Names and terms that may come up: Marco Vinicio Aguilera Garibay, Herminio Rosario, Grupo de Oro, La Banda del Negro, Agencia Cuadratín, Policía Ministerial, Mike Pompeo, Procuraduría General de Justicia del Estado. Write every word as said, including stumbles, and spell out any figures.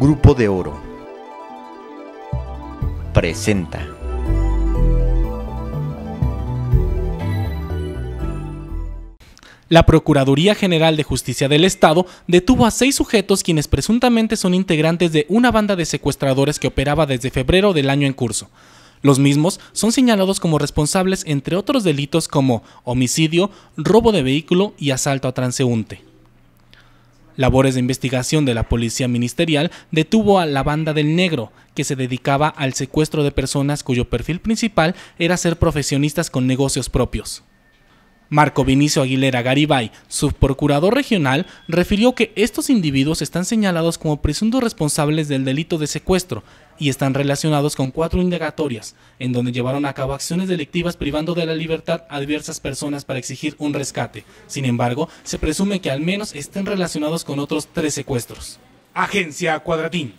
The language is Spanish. Grupo de Oro presenta La Procuraduría General de Justicia del Estado detuvo a seis sujetos quienes presuntamente son integrantes de una banda de secuestradores que operaba desde febrero del año en curso. Los mismos son señalados como responsables entre otros delitos como homicidio, robo de vehículo y asalto a transeúnte. Labores de investigación de la Policía Ministerial detuvo a La Banda del Negro, que se dedicaba al secuestro de personas cuyo perfil principal era ser profesionistas con negocios propios. Marco Vinicio Aguilera Garibay, subprocurador regional, refirió que estos individuos están señalados como presuntos responsables del delito de secuestro y están relacionados con cuatro indagatorias, en donde llevaron a cabo acciones delictivas privando de la libertad a diversas personas para exigir un rescate. Sin embargo, se presume que al menos estén relacionados con otros tres secuestros. Agencia Cuadratín.